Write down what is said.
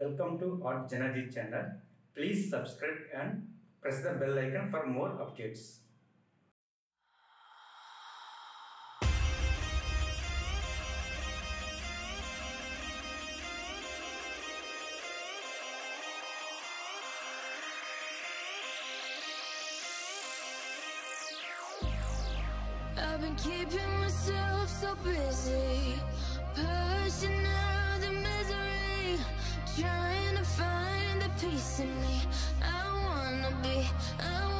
Welcome to Art JanaG channel. Please subscribe and press the bell icon for more updates. I've been keeping myself so busy, pushing out the misery, trying to find the peace in me. I wanna be